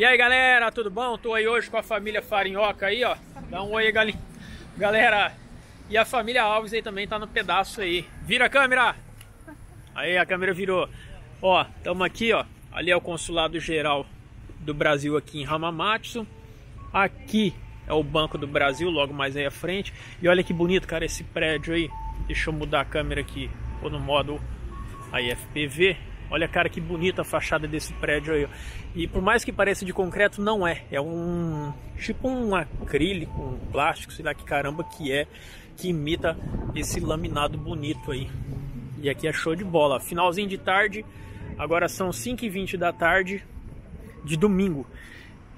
E aí galera, tudo bom? Tô aí hoje com a família Farinhoca aí, ó. Dá um oi aí, galera. E a família Alves aí também tá no pedaço aí. Vira a câmera! Aí, a câmera virou. Ó, estamos aqui, ó. Ali é o Consulado Geral do Brasil aqui em Hamamatsu. Aqui é o Banco do Brasil, logo mais aí à frente. E olha que bonito, cara, esse prédio aí. Deixa eu mudar a câmera aqui. Tô no modo aí FPV. Olha, cara, que bonita a fachada desse prédio aí. Ó. E por mais que pareça de concreto, não é. É um tipo um acrílico, um plástico, sei lá que caramba que é, que imita esse laminado bonito aí. E aqui é show de bola. Finalzinho de tarde, agora são 5h20 da tarde de domingo.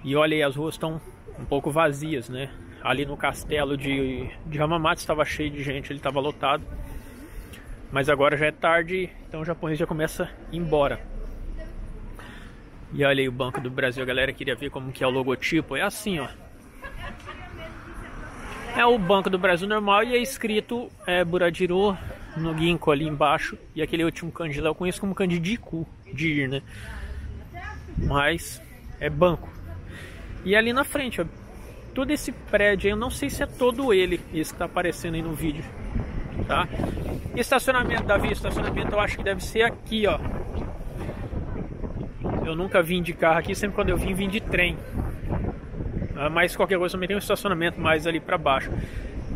E olha aí, as ruas estão um pouco vazias, né? Ali no castelo de Hamamatsu estava cheio de gente, ele estava lotado. Mas agora já é tarde, então o japonês já começa a ir embora. E olha aí o Banco do Brasil, a galera queria ver como que é o logotipo. É assim, ó. É o Banco do Brasil normal e é escrito Buradiru no ginkgo ali embaixo. E aquele último kanji lá eu conheço como kanji de ku, de ir, né? Mas é banco. E ali na frente, ó, todo esse prédio aí, eu não sei se é todo ele, esse que tá aparecendo aí no vídeo. Tá? Estacionamento, Davi, estacionamento eu acho que deve ser aqui, ó. Eu nunca vim de carro aqui, sempre quando eu vim de trem. Mas qualquer coisa também tem um estacionamento mais ali pra baixo.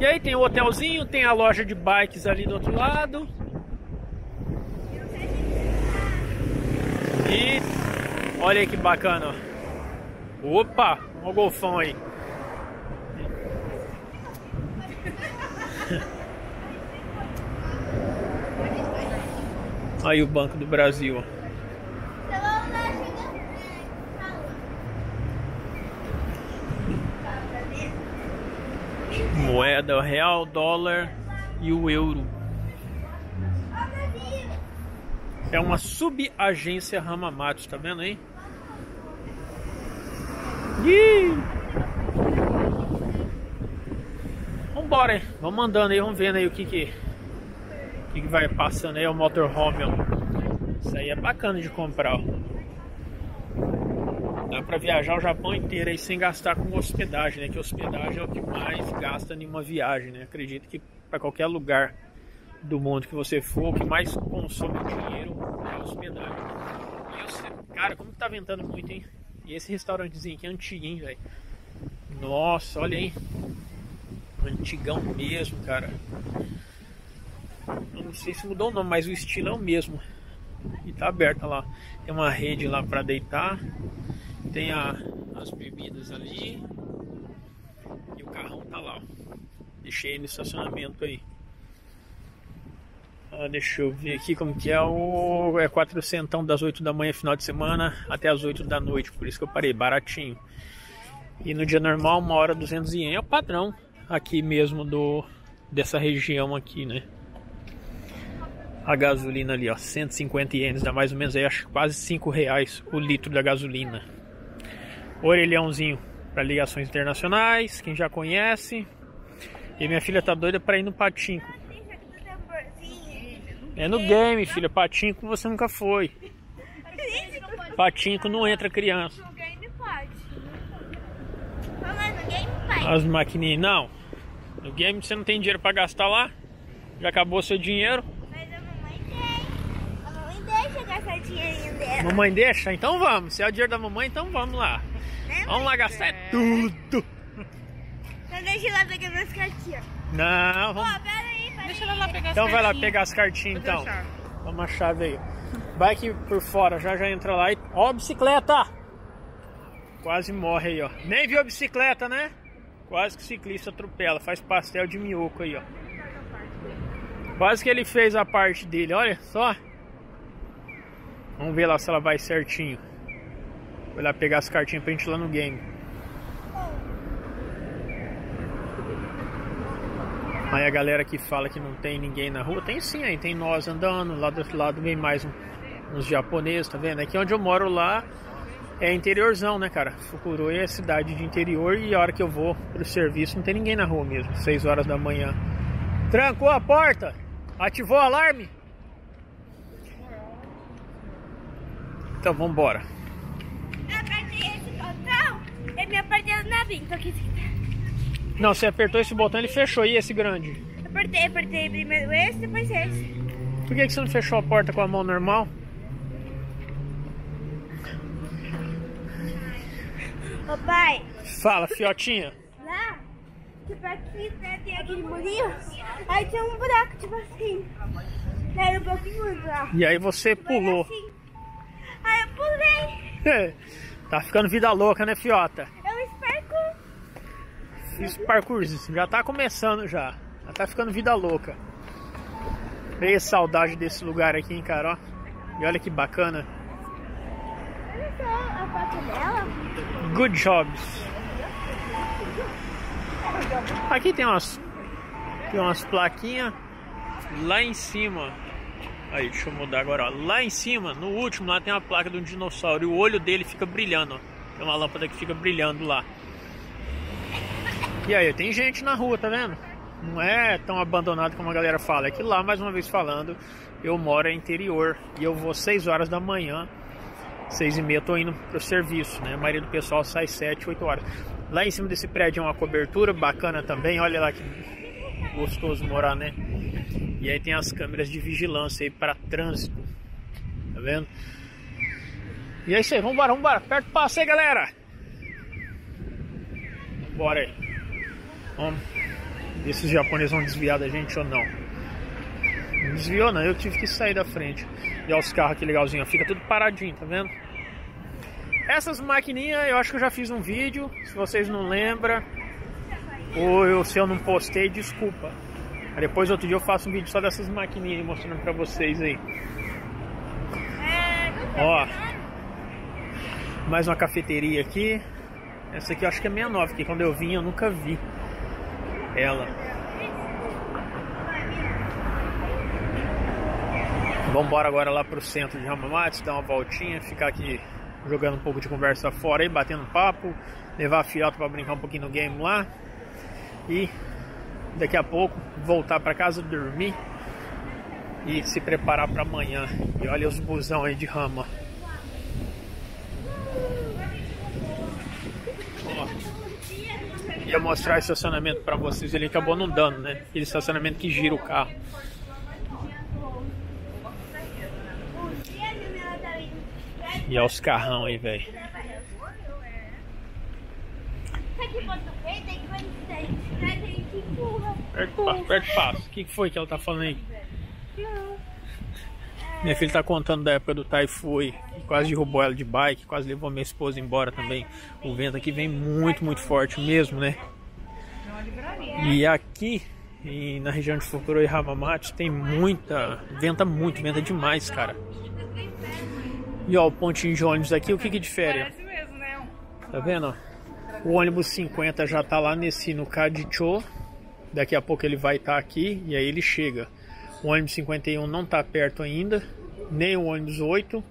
E aí tem o hotelzinho, tem a loja de bikes ali do outro lado. E olha aí que bacana, ó. Opa, um golfão aí. Aí o Banco do Brasil. Moeda, real, dólar e o euro. É uma subagência Hamamatsu, tá vendo aí? Vambora, hein? Vamos andando aí, vamos vendo aí o que vai passando aí é o motorhome, ó. Isso aí é bacana de comprar, ó. Dá pra viajar o Japão inteiro aí sem gastar com hospedagem, né? Que hospedagem é o que mais gasta em uma viagem, né? Acredito que pra qualquer lugar do mundo que você for, o que mais consome dinheiro é hospedagem. E eu, cara, como tá ventando muito, hein? E esse restaurantezinho aqui é antigo, hein, velho? Nossa, olha aí. Antigão mesmo, cara. Não sei se mudou o nome, mas o estilo é o mesmo. E tá aberta lá. Tem uma rede lá pra deitar. Tem as bebidas ali. E o carrão tá lá, ó. Deixei no estacionamento aí. Ah, deixa eu ver aqui como que é o... É 400 das 8 da manhã, final de semana, até as 8 da noite. Por isso que eu parei, baratinho. E no dia normal, 1 hora, 200 ien. É o padrão aqui mesmo dessa região aqui, né? A gasolina ali, ó, 150 ienes, dá mais ou menos aí, acho que quase 5 reais o litro da gasolina. Orelhãozinho para ligações internacionais, quem já conhece. E minha filha tá doida para ir no patinco. É no game, filha, patinco você nunca foi. Patinco não entra criança. No game pode. As maquininhas, não. No game você não tem dinheiro para gastar lá, já acabou seu dinheiro. Mamãe deixa? Então vamos. Se é o dinheiro da mamãe, então vamos lá. Vamos lá gastar tudo. Então deixa ela pegar minhas cartinhas. Não, vamos. Pô, pera aí. Deixa ela lá pegar as cartinhas. Então vai lá pegar as cartinhas, então. Toma a chave aí. Vai aqui por fora, já entra lá. E... Ó a bicicleta! Quase morre aí, ó. Nem viu a bicicleta, né? Quase que o ciclista atropela. Faz pastel de minhoco aí, ó. Quase que ele fez a parte dele, olha só. Vamos ver lá se ela vai certinho. Vou lá pegar as cartinhas pra gente ir lá no game. Aí a galera que fala que não tem ninguém na rua. Tem sim, aí tem nós andando. Lá do outro lado vem mais uns japoneses, tá vendo? Aqui onde eu moro lá é interiorzão, né, cara? Fukuroi é cidade de interior e a hora que eu vou pro serviço não tem ninguém na rua mesmo. 6 horas da manhã. Trancou a porta? Ativou o alarme? Então vamos embora. sabe? Então aqui... Não, você apertou esse botão, ele fechou. E esse grande? Apertei primeiro esse, depois esse. Por que você não fechou a porta com a mão normal? Ô pai! Fala, fiotinha! Lá, tipo aqui, né, tem aquele murinho, aí tinha um buraco, tipo assim. Era um pouquinho lá. E aí você pulou. Assim. Aí eu pulei. É. Tá ficando vida louca, né, fiota? Eu fiz parkour. Fiz parkourzinho, já tá começando já. Já tá ficando vida louca. Veio saudade desse lugar aqui, hein, cara, ó. E olha que bacana. Olha só a foto dela. Good jobs. Aqui tem umas plaquinhas lá em cima. Aí, deixa eu mudar agora, ó. Lá em cima, no último, lá tem uma placa de um dinossauro e o olho dele fica brilhando, ó. Tem uma lâmpada que fica brilhando lá. E aí, tem gente na rua, tá vendo? Não é tão abandonado como a galera fala. É que lá, mais uma vez falando, eu moro no interior e eu vou 6 horas da manhã. 6h30 eu tô indo pro serviço, né? A maioria do pessoal sai 7, 8 horas. Lá em cima desse prédio é uma cobertura bacana também. Olha lá que gostoso morar, né? E aí tem as câmeras de vigilância aí para trânsito. Tá vendo? E é isso aí, vambora. Perto do passeio, galera! Bora aí. Vamos ver se os japoneses vão desviar da gente ou não. Não desviou não, eu tive que sair da frente. E olha os carros aqui legalzinho, fica tudo paradinho, tá vendo? Essas maquininhas eu acho que eu já fiz um vídeo. Se vocês não lembram, ou se eu não postei, desculpa. Depois outro dia eu faço um vídeo só dessas maquininhas mostrando pra vocês aí. Ó, mais uma cafeteria aqui. Essa aqui eu acho que é 69, que quando eu vim eu nunca vi ela. Vamos embora agora lá pro centro de Hamamatsu, dar uma voltinha, ficar aqui jogando um pouco de conversa fora aí, batendo papo, levar a fiota para brincar um pouquinho no game lá e daqui a pouco voltar para casa, dormir e se preparar para amanhã. E olha os busão aí de rama. Ó, ia mostrar o estacionamento para vocês, ele acabou não dando, né? Aquele estacionamento que gira o carro. E olha os carrão aí, velho. Perto do passo. O que foi que ela tá falando aí? Não. Minha filha tá contando da época do Taifui, que quase derrubou ela de bike, quase levou minha esposa embora também. O vento aqui vem muito, muito forte mesmo, né? E aqui, na região de Fukuroi e Hamamatsu, tem muita... Venta demais, cara. E ó, o pontinho de ônibus aqui, o que que difere? Parece mesmo, né? Tá vendo? O ônibus 50 já tá lá no Kajichō. Daqui a pouco ele vai estar aqui e aí ele chega. O ônibus 51 não tá perto ainda, nem o ônibus 8.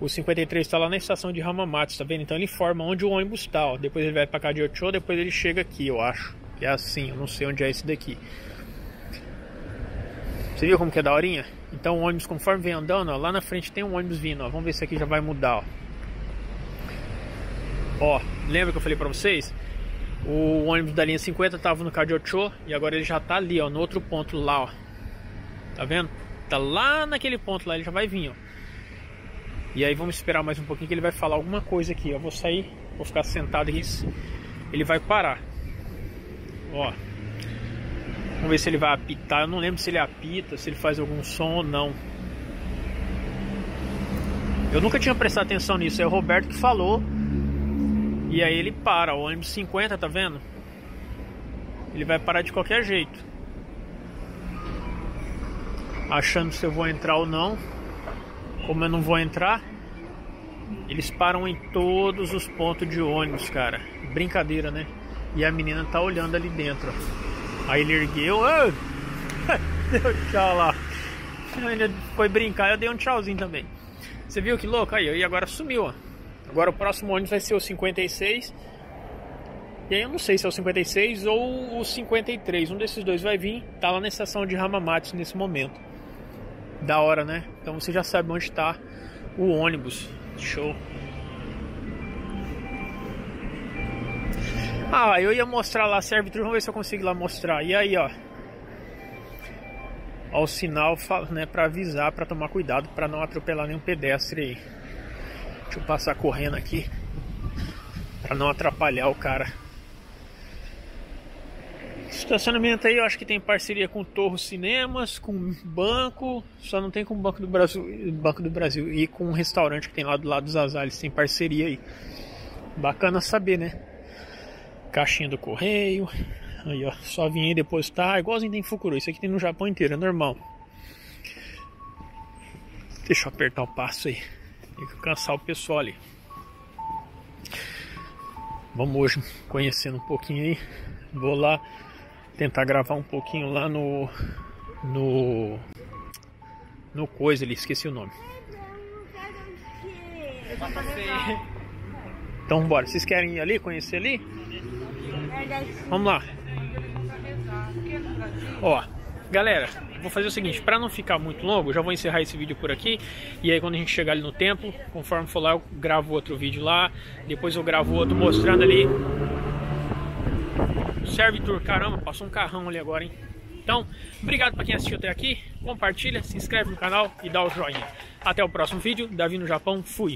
O 53 tá lá na estação de Hamamatsu, tá vendo? Então ele informa onde o ônibus tá, ó. Depois ele vai pra Kajichō, depois ele chega aqui, eu acho. É assim, eu não sei onde é esse daqui. Você viu como que é da horinha? Então o ônibus, conforme vem andando, ó, lá na frente tem um ônibus vindo, ó. Vamos ver se aqui já vai mudar, ó. Ó, lembra que eu falei pra vocês? O ônibus da linha 50 tava no Kajichō e agora ele já tá ali, ó, no outro ponto lá, ó. Tá vendo? Tá lá naquele ponto lá, ele já vai vir, ó. E aí vamos esperar mais um pouquinho que ele vai falar alguma coisa aqui, ó. Vou sair, vou ficar sentado aqui, ele vai parar. Ó. Vamos ver se ele vai apitar. Eu não lembro se ele apita, se ele faz algum som ou não. Eu nunca tinha prestado atenção nisso. É o Roberto que falou. E aí ele para. O ônibus 50, tá vendo? Ele vai parar de qualquer jeito. Achando se eu vou entrar ou não. Como eu não vou entrar, eles param em todos os pontos de ônibus, cara. Brincadeira, né? E a menina tá olhando ali dentro, ó. Aí ele ergueu, deu tchau lá. Ele foi brincar, eu dei um tchauzinho também. Você viu que louco? Aí, e agora sumiu, ó. Agora o próximo ônibus vai ser o 56. E aí eu não sei se é o 56 ou o 53. Um desses dois vai vir, tá lá na estação de Hamamatsu nesse momento. Da hora, né? Então você já sabe onde tá o ônibus. Show. Ah, eu ia mostrar lá, serve tudo, vamos ver se eu consigo lá mostrar. E aí, ó, ó o sinal, né, pra avisar, pra tomar cuidado, pra não atropelar nenhum pedestre aí. Deixa eu passar correndo aqui, pra não atrapalhar o cara. Estacionamento aí, eu acho que tem parceria com o Toro Cinemas, com banco, só não tem com o Banco do Brasil e com um restaurante que tem lá do lado dos Azaleias, tem parceria aí. Bacana saber, né? Caixinha do correio, aí ó, só vim aí depositar, igualzinho tem em Fukuroi, isso aqui tem no Japão inteiro, é normal. Deixa eu apertar o passo aí, tem que cansar o pessoal ali. Vamos hoje conhecendo um pouquinho aí, vou lá tentar gravar um pouquinho lá no coisa ali, esqueci o nome. Então bora, vocês querem ir ali, conhecer ali? Vamos lá. Ó, galera, vou fazer o seguinte, para não ficar muito longo, já vou encerrar esse vídeo por aqui. E aí quando a gente chegar ali no templo, conforme for lá, eu gravo outro vídeo lá. Depois eu gravo outro mostrando ali. Serve tour, caramba, passou um carrão ali agora, hein? Então, obrigado para quem assistiu até aqui. Compartilha, se inscreve no canal e dá o joinha. Até o próximo vídeo, Davi no Japão, fui!